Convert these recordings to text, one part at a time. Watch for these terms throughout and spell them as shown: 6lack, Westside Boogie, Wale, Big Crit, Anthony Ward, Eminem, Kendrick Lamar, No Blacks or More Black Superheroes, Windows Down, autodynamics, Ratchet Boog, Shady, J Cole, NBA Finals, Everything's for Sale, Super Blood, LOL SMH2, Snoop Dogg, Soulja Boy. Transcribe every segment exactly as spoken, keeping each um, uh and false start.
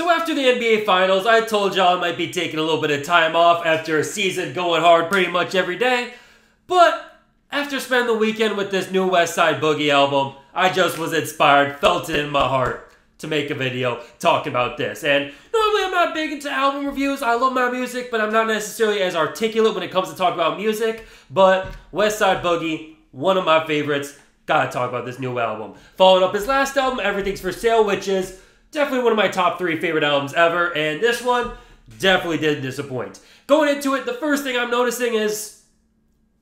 So after the N B A Finals, I told y'all I might be taking a little bit of time off after a season going hard pretty much every day. But after spending the weekend with this new Westside Boogie album, I just was inspired, felt it in my heart to make a video talking about this. And normally I'm not big into album reviews. I love my music, but I'm not necessarily as articulate when it comes to talking about music. But Westside Boogie, one of my favorites. Gotta talk about this new album. Following up his last album, Everything's for Sale, which is definitely one of my top three favorite albums ever, and this one definitely didn't disappoint. Going into it, the first thing I'm noticing is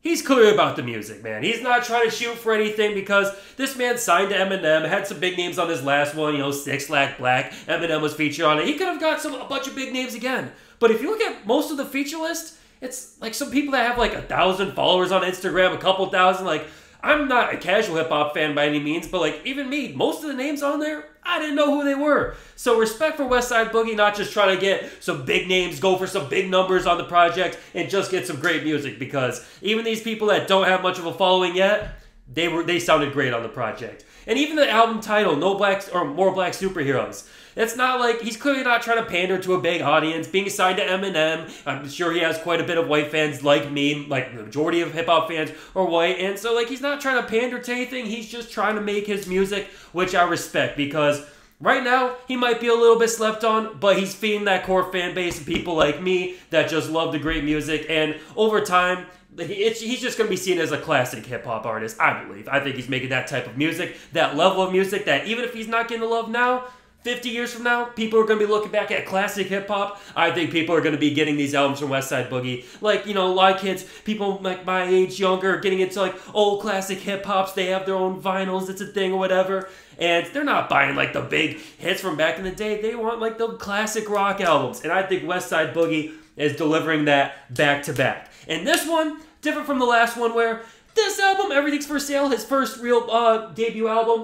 he's clear about the music, man. He's not trying to shoot for anything because this man signed to Eminem, had some big names on his last one, you know, six lack, Black, Eminem was featured on it. He could have got some a bunch of big names again. But if you look at most of the feature list, it's like some people that have like a thousand followers on Instagram, a couple thousand, like... I'm not a casual hip-hop fan by any means, but like even me, most of the names on there, I didn't know who they were. So respect for Westside Boogie, not just trying to get some big names, go for some big numbers on the project, and just get some great music, because even these people that don't have much of a following yet, they were they sounded great on the project. And even the album title, No Blacks or More Black Superheroes, it's not like, he's clearly not trying to pander to a big audience, being signed to Eminem. I'm sure he has quite a bit of white fans like me, like the majority of hip-hop fans are white, and so like he's not trying to pander to anything, he's just trying to make his music, which I respect, because right now, he might be a little bit slept on, but he's feeding that core fan base of people like me that just love the great music, and over time, It's, he's just going to be seen as a classic hip-hop artist, I believe. I think he's making that type of music, that level of music, that even if he's not getting the love now, fifty years from now, people are going to be looking back at classic hip-hop. I think people are going to be getting these albums from Westside Boogie. Like, you know, a lot of kids, people like my age, younger, getting into like old classic hip-hops. They have their own vinyls, it's a thing or whatever. And they're not buying like the big hits from back in the day. They want like the classic rock albums. And I think Westside Boogie is delivering that back-to-back. And this one... different from the last one, where this album, Everything's for Sale, his first real uh, debut album,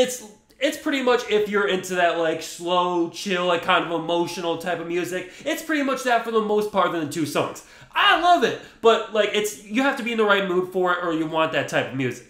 it's it's pretty much, if you're into that like slow, chill, like kind of emotional type of music, it's pretty much that for the most part than the two songs. I love it, but like it's you have to be in the right mood for it, or you want that type of music.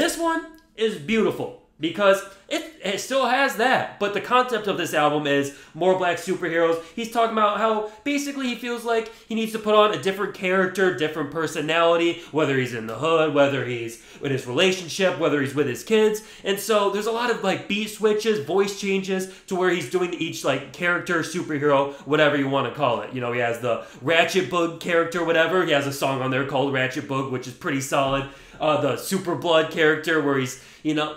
This one is beautiful because it, it still has that, but the concept of this album is more black superheroes. He's talking about how basically he feels like he needs to put on a different character, different personality, whether he's in the hood, whether he's in his relationship, whether he's with his kids. And so there's a lot of like beat switches, voice changes to where he's doing each like character, superhero, whatever you want to call it. You know, he has the Ratchet Boog character, whatever. He has a song on there called Ratchet Boog, which is pretty solid. Uh, the Super Blood character where he's, you know...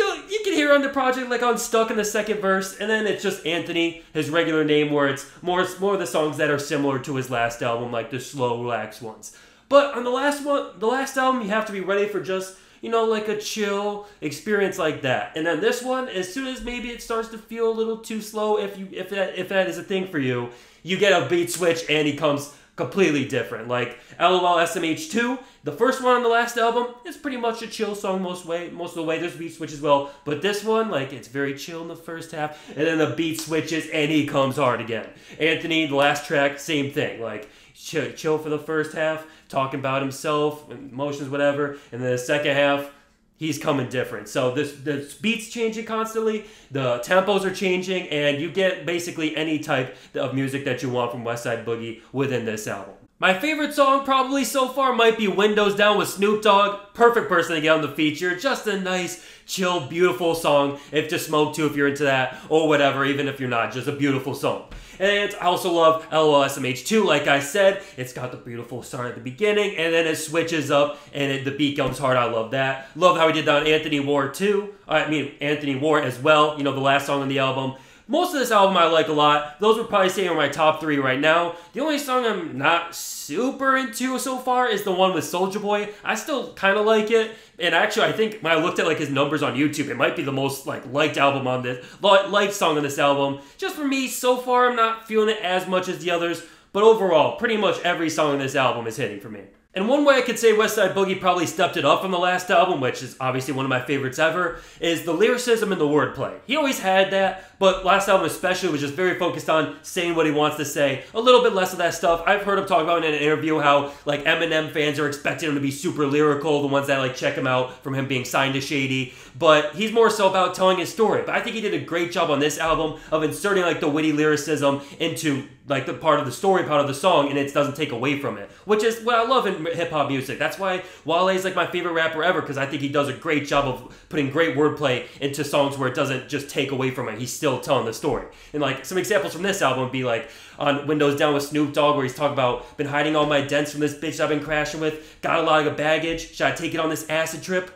You, you can hear on the project, like on Stuck in the second verse, and then it's just Anthony, his regular name, where it's more, more of the songs that are similar to his last album, like the slow, relaxed ones. But on the last one, the last album, you have to be ready for just, you know, like a chill experience like that. And then this one, as soon as maybe it starts to feel a little too slow, if you if that, if that is a thing for you, you get a beat switch and he comes... completely different. Like LOL S M H two, the first one on the last album, it's pretty much a chill song most way most of the way. There's beat switch as well, but this one, like, it's very chill in the first half, and then the beat switches and he comes hard again. Anthony, the last track, same thing. Like chill, chill for the first half, talking about himself, emotions, whatever, and then the second half, he's coming different. So this the beat's changing constantly, the tempos are changing, and you get basically any type of music that you want from Westside Boogie within this album. My favorite song probably so far might be Windows Down with Snoop Dogg. Perfect person to get on the feature. Just a nice, chill, beautiful song if to smoke to if you're into that, or whatever, even if you're not. Just a beautiful song. And I also love LOL S M H two, like I said. It's got the beautiful start at the beginning, and then it switches up, and it, the beat comes hard. I love that. Love how he did that on Anthony Ward, too. I mean, Anthony Ward as well. You know, the last song on the album. Most of this album I like a lot. Those would probably say are my top three right now. The only song I'm not super into so far is the one with Soulja Boy. I still kind of like it. And actually, I think when I looked at like his numbers on YouTube, it might be the most like liked album on this, liked song on this album. Just for me, so far, I'm not feeling it as much as the others. But overall, pretty much every song on this album is hitting for me. And one way I could say Westside Boogie probably stepped it up from the last album, which is obviously one of my favorites ever, is the lyricism and the wordplay. He always had that, But last album especially was just very focused on saying what he wants to say. A little bit less of that stuff. I've heard him talk about in an interview how like Eminem fans are expecting him to be super lyrical, the ones that like check him out from him being signed to Shady. But he's more so about telling his story. But I think he did a great job on this album of inserting like the witty lyricism into like the part of the story, part of the song, and it doesn't take away from it, which is what I love in hip-hop music. That's why Wale is like my favorite rapper ever, because I think he does a great job of putting great wordplay into songs where it doesn't just take away from it. He's still telling the story. And like some examples from this album would be like on Windows Down with Snoop Dogg, where he's talking about, been hiding all my dents from this bitch I've been crashing with, got a lot of baggage, should I take it on this acid trip?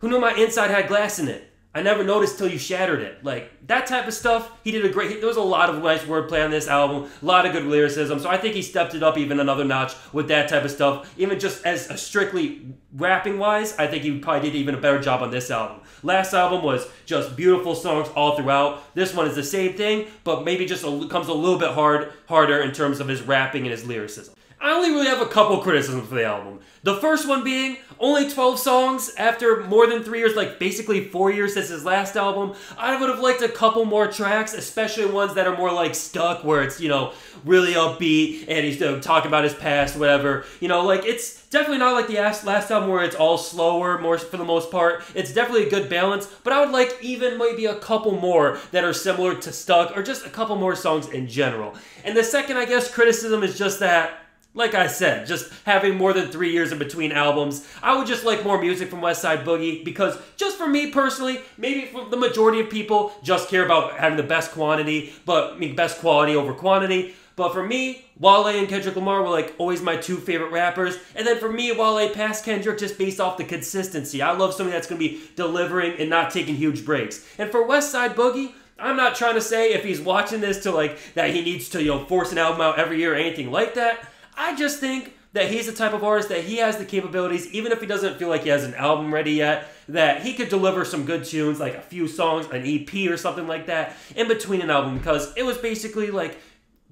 Who knew my inside had glass in it? I never noticed till you shattered it. Like, that type of stuff, he did a great... There was a lot of nice wordplay on this album, a lot of good lyricism, so I think he stepped it up even another notch with that type of stuff. Even just as a strictly rapping-wise, I think he probably did even a better job on this album. Last album was just beautiful songs all throughout. This one is the same thing, but maybe just a, comes a little bit hard, harder in terms of his rapping and his lyricism. I only really have a couple criticisms for the album. The first one being, only twelve songs after more than three years, like basically four years since his last album. I would have liked a couple more tracks, especially ones that are more like Stuck, where it's, you know, really upbeat, and he's you know, talking about his past, whatever. You know, like, it's definitely not like the last album where it's all slower, more for the most part. It's definitely a good balance, but I would like even maybe a couple more that are similar to Stuck, or just a couple more songs in general. And the second, I guess, criticism is just that, like I said, just having more than three years in between albums. I would just like more music from Westside Boogie, because just for me personally, maybe for the majority of people, just care about having the best quantity, but I mean best quality over quantity. But for me, Wale and Kendrick Lamar were like always my two favorite rappers. And then for me, Wale passed Kendrick just based off the consistency. I love somebody that's going to be delivering and not taking huge breaks. And for Westside Boogie, I'm not trying to say if he's watching this to like that he needs to you know force an album out every year or anything like that. I just think that he's the type of artist that he has the capabilities, even if he doesn't feel like he has an album ready yet, that he could deliver some good tunes, like a few songs, an E P or something like that, in between an album, because it was basically like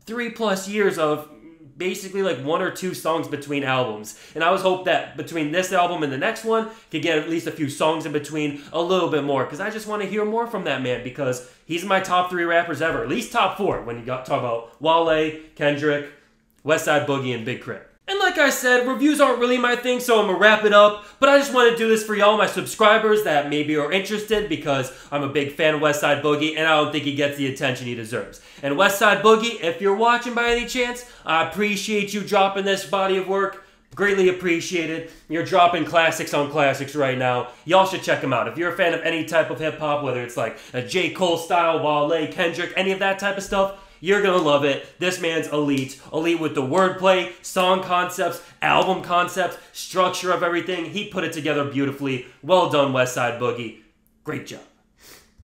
three plus years of basically like one or two songs between albums. And I was hoping that between this album and the next one, could get at least a few songs in between, a little bit more, because I just want to hear more from that man, because he's my top three rappers ever, at least top four, when you talk about Wale, Kendrick, Westside Boogie, and Big Crit. And like I said, reviews aren't really my thing, so I'm gonna wrap it up. But I just want to do this for y'all, my subscribers that maybe are interested, because I'm a big fan of Westside Boogie, and I don't think he gets the attention he deserves. And Westside Boogie, if you're watching by any chance, I appreciate you dropping this body of work. Greatly appreciated. You're dropping classics on classics right now. Y'all should check them out. If you're a fan of any type of hip-hop, whether it's like a J Cole style, Wale, Kendrick, any of that type of stuff, you're going to love it. This man's elite. Elite with the wordplay, song concepts, album concepts, structure of everything. He put it together beautifully. Well done, Westside Boogie. Great job.